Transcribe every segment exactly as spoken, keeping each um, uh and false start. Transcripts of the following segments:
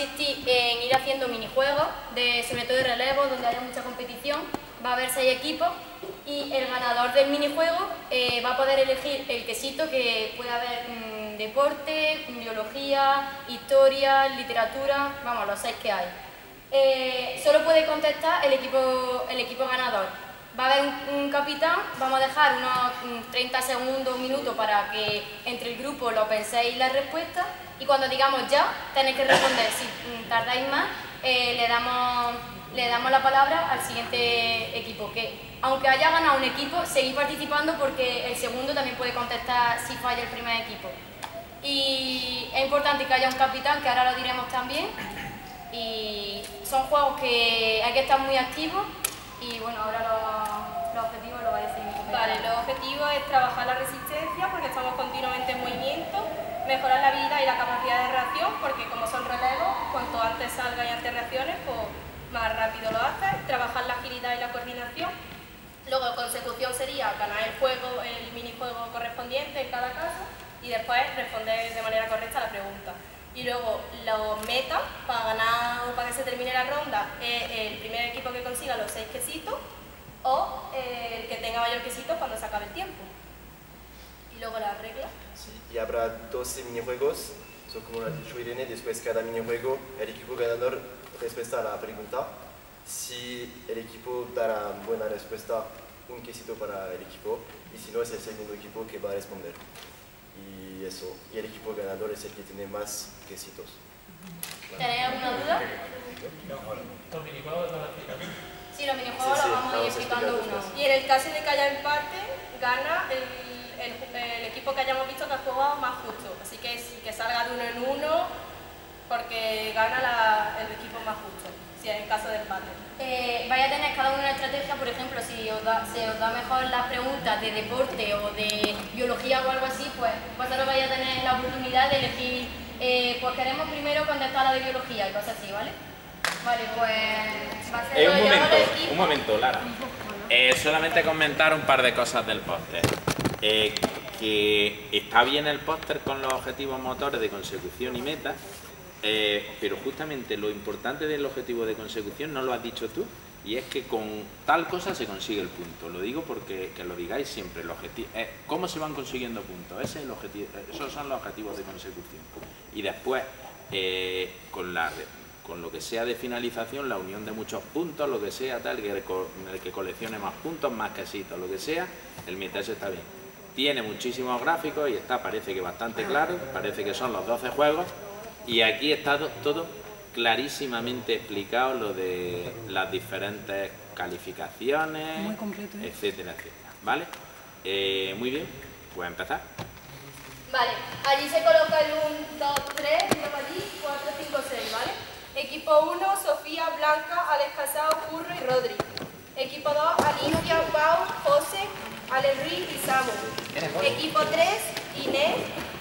insistir en ir haciendo minijuegos, de, sobre todo de relevos, donde haya mucha competición. Va a haber seis equipos y el ganador del minijuego eh, va a poder elegir el quesito, que puede haber mmm, deporte, biología, historia, literatura, vamos, los seis que hay. Eh, solo puede contestar el equipo, el equipo ganador. Va a haber un, un capitán, vamos a dejar unos treinta segundos, un minuto para que entre el grupo lo penséis la respuesta, y cuando digamos ya, tenéis que responder. Si tardáis más, eh, le damos, le damos la palabra al siguiente equipo, que aunque haya ganado un equipo, seguís participando porque el segundo también puede contestar si falla el primer equipo. Y es importante que haya un capitán, que ahora lo diremos también, y son juegos que hay que estar muy activos. Y bueno, ahora los, los objetivos los va a decir mi compañero. Vale, los objetivos es trabajar la resistencia, porque estamos continuamente en movimiento, mejorar la habilidad y la capacidad de reacción, porque como son relevos, cuanto antes salga y antes reacciones, pues más rápido lo haces. Trabajar la agilidad y la coordinación. Luego, consecución sería ganar el juego, el minijuego correspondiente en cada caso, y después responder de manera correcta la pregunta. Y luego, los metas para ganar o para que se termine la ronda es el primer equipo que consiga los seis quesitos o eh, el que tenga mayor quesito cuando se acabe el tiempo. Y luego las reglas. Sí, y habrá doce minijuegos, son como lo ha dicho Irene. Después cada minijuego, el equipo ganador respuesta a la pregunta. Si el equipo da la buena respuesta, un quesito para el equipo, y si no, es el segundo equipo que va a responder. Y eso, y el equipo ganador es el que tiene más quesitos. ¿Tenéis alguna duda? No, los minijuegos no lo explicamos. Sí, los minijuegos los vamos a ir explicando uno. Y en el caso de que haya empate, gana el, el, el equipo que hayamos visto que ha jugado más justo. Así que que salga de uno en uno, porque gana la, el equipo más justo, si es en caso de empate. Eh, vais a tener cada uno una estrategia, por ejemplo, si os da, se os da mejor las preguntas de deporte o de biología o algo así, pues vosotros vais a tener la oportunidad de elegir, eh, pues queremos primero contestar la de biología y cosas así, ¿vale? Vale, pues va a ser eh, un momento, un momento, Lara. Eh, solamente comentar un par de cosas del póster. Eh, que está bien el póster con los objetivos motores de consecución y meta. Eh, pero justamente lo importante del objetivo de consecución no lo has dicho tú, y es que con tal cosa se consigue el punto. Lo digo porque que lo digáis siempre, el objetivo, eh, cómo se van consiguiendo puntos, ese es el objetivo, esos son los objetivos de consecución. Y después, eh, con, la, con lo que sea de finalización, la unión de muchos puntos, lo que sea, tal, que el que coleccione más puntos, más quesitos, lo que sea, el meterse está bien. Tiene muchísimos gráficos y está, parece que bastante claro, parece que son los doce juegos. Y aquí está todo clarísimamente explicado, lo de las diferentes calificaciones, muy completo, ¿eh? etcétera, etcétera, ¿vale? Eh, muy bien, pues empezar. Vale, allí se coloca el uno, dos, tres, luego allí cuatro, cinco, seis, ¿vale? Equipo uno, Sofía, Blanca, Alex Casado, Curro y Rodri. Equipo dos, Alicia, Pau, José, Alerri y Samu. Equipo tres, Inés,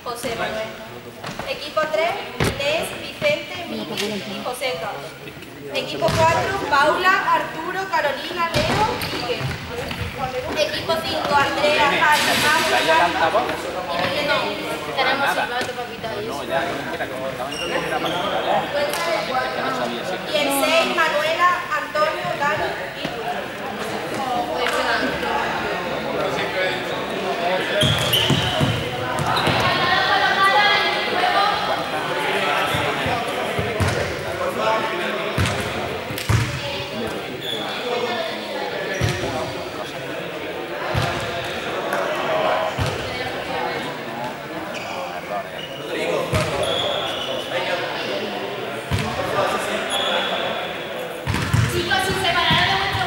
José Manuel. Equipo tres, Inés, Vicente, Miki y Joseca. Equipo cuatro, Paula, Arturo, Carolina, Leo y Miguel. Equipo cinco, Andrea, Jari, Mauro, y tenemos un rato para quitar eso. Y el seis, Manuela, Antonio, Dani y chicos, sin separar de vuestro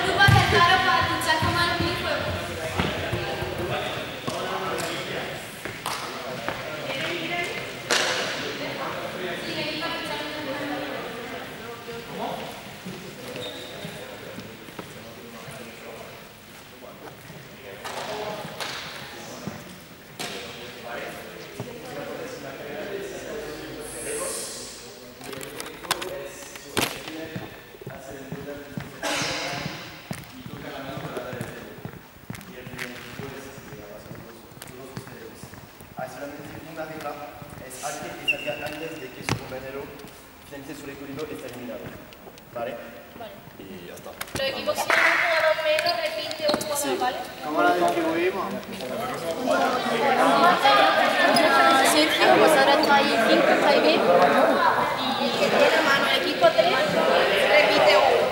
gente suele curino está eliminado. ¿Vale? Vale. Y ya está. Los equipos que tienen un jugador menos repite un jugador, sí. ¿Vale? ¿Cómo la distribuimos? Sergio, pues ahora está ahí cinco, está ahí bien. Y el que tiene la mano, el equipo tres, repite uno.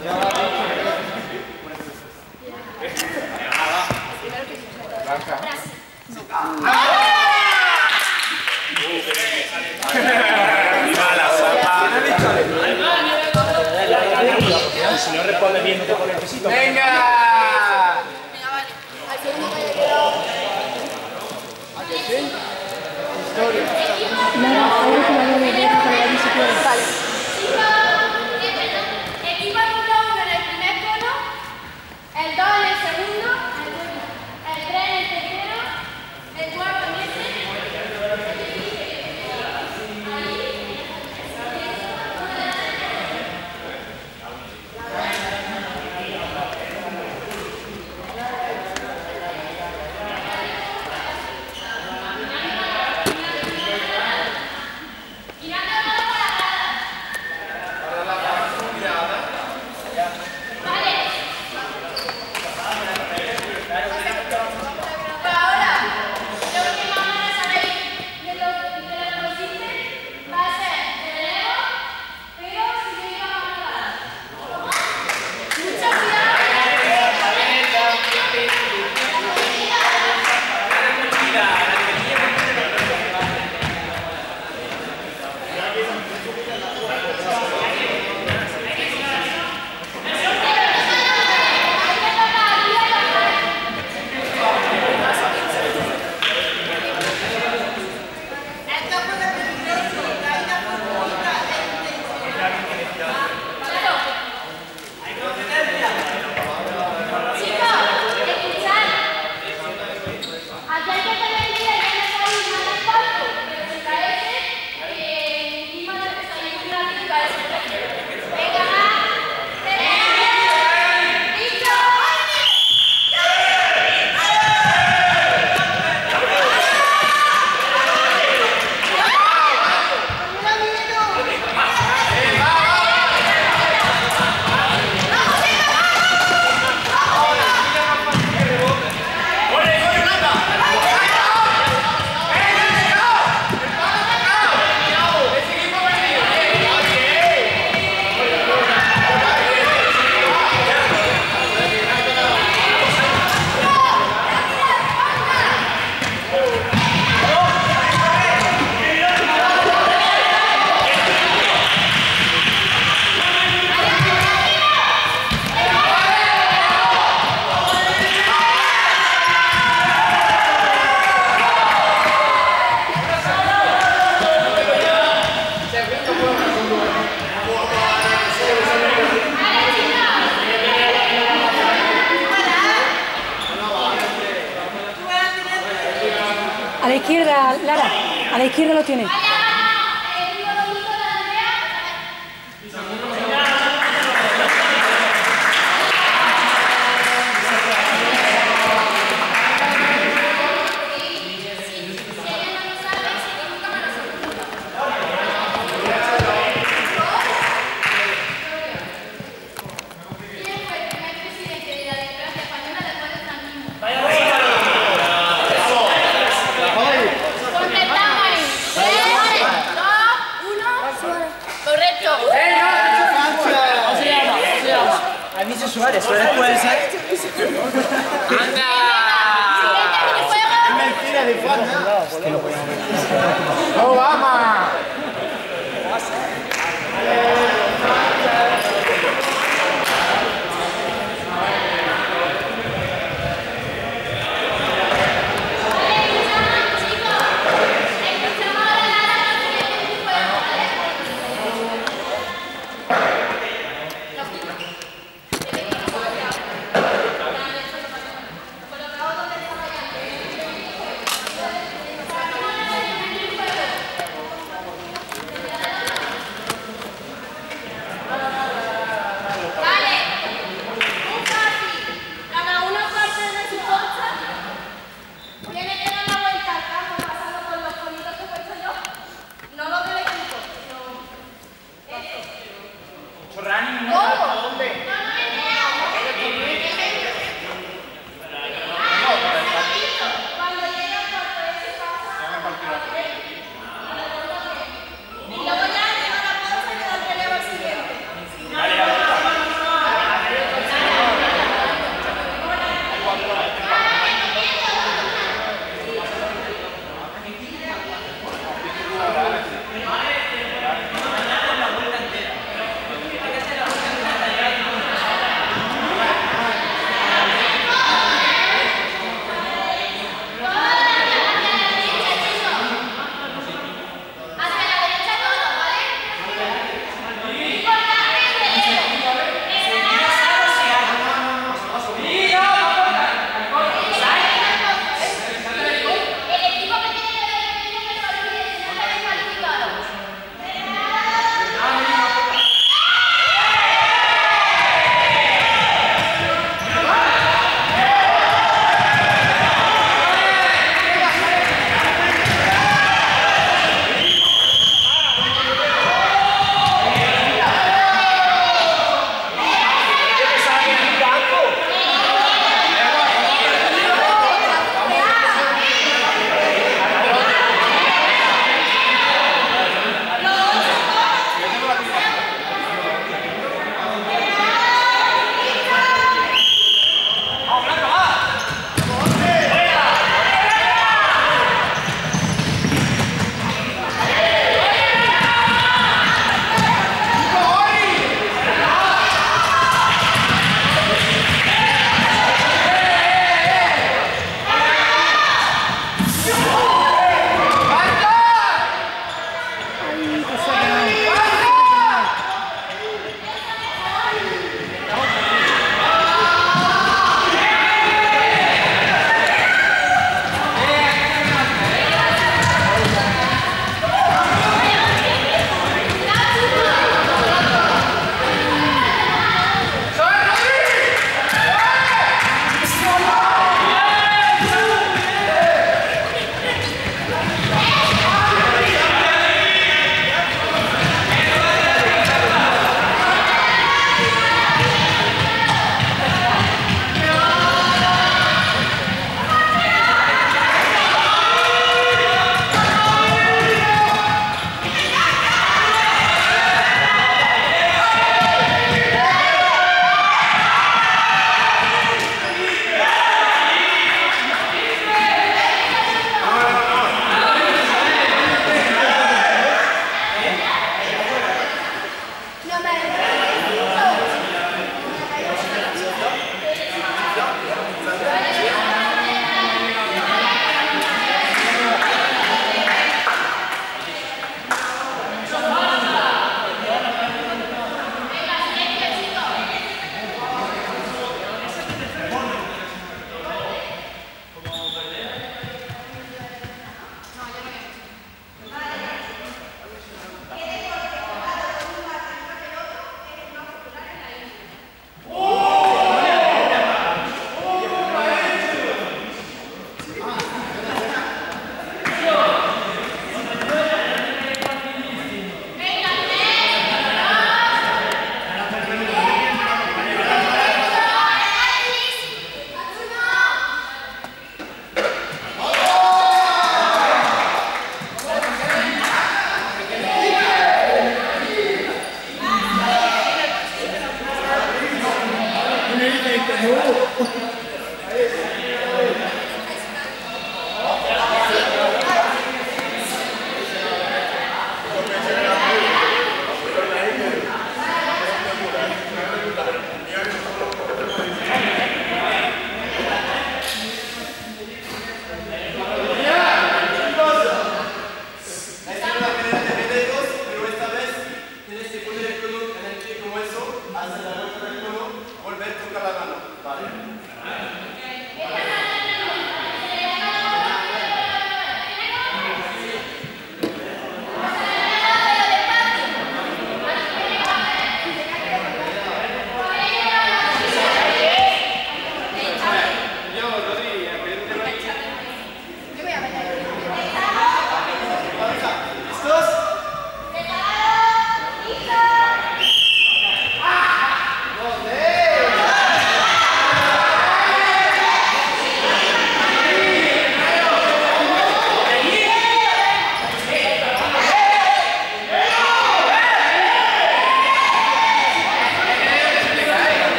Si no responde bien, no te pone el pesito. ¡Venga! A la izquierda, Lara, a la izquierda lo tiene. Suárez, Suárez puede ser. ¡Anda! ¡Qué mentira de falta! ¡Obama! ¡Vamos!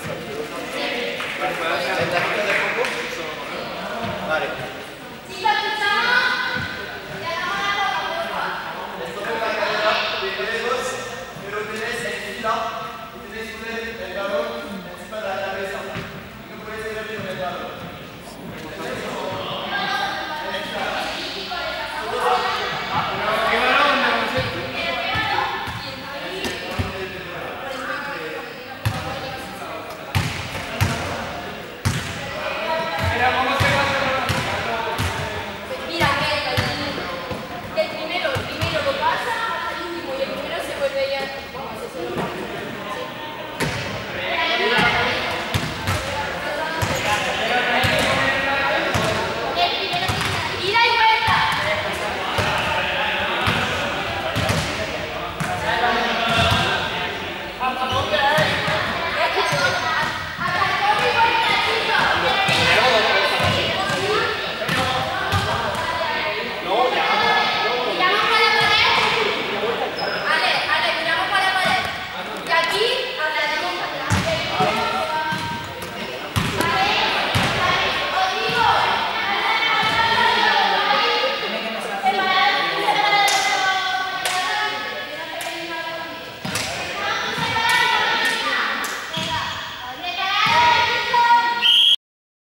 Adesso, come la cosa, vedete, però tenete, sentilo, tenete sulle